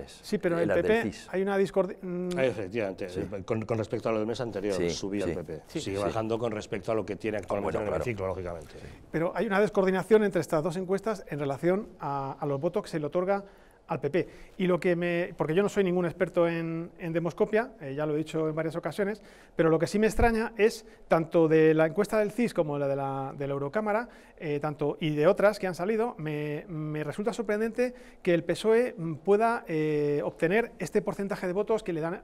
nacionales. Sí, pero en el PP hay una discordancia. Efectivamente, sí. con respecto a lo del mes anterior, sí, subía sí, el PP. Sí, sigue bajando con respecto a lo que tiene actualmente en el ciclo, lógicamente. Sí. Pero hay una descoordinación entre estas dos encuestas en relación a los votos que se le otorga al PP. Y lo que me, porque yo no soy ningún experto en demoscopia, ya lo he dicho en varias ocasiones, pero lo que sí me extraña es, tanto de la encuesta del CIS como de la Eurocámara, y de otras que han salido, me resulta sorprendente que el PSOE pueda obtener este porcentaje de votos que le dan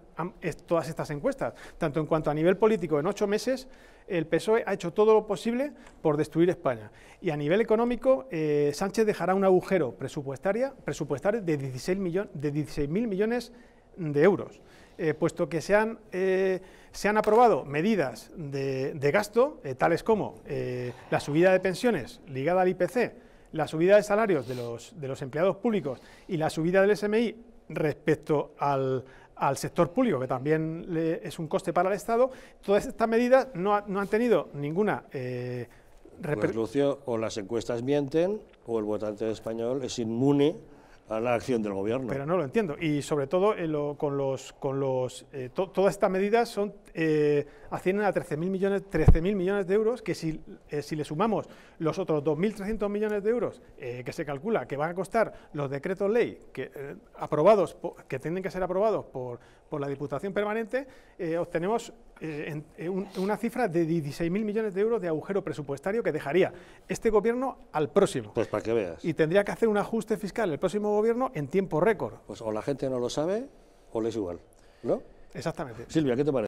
todas estas encuestas. Tanto en cuanto a nivel político, en 8 meses, el PSOE ha hecho todo lo posible por destruir España. Y a nivel económico, Sánchez dejará un agujero presupuestario de 16.000 millones de euros, puesto que se han aprobado medidas de gasto, tales como la subida de pensiones ligada al IPC, la subida de salarios de los empleados públicos y la subida del SMI respecto al sector público, que también es un coste para el Estado. Todas estas medidas no han tenido ninguna repercusión. Pues, o las encuestas mienten o el votante español es inmune a la acción del gobierno. Pero no lo entiendo, y sobre todo todas estas medidas ascienden a 13.000 millones de euros, que si le sumamos los otros 2.300 millones de euros que se calcula que van a costar los decretos ley que, que tienen que ser aprobados por la Diputación Permanente, obtenemos una cifra de 16.000 millones de euros de agujero presupuestario que dejaría este gobierno al próximo. Pues para que veas. Y tendría que hacer un ajuste fiscal el próximo gobierno en tiempo récord. Pues o la gente no lo sabe o le es igual, ¿no? Exactamente. Silvia, ¿qué te parece?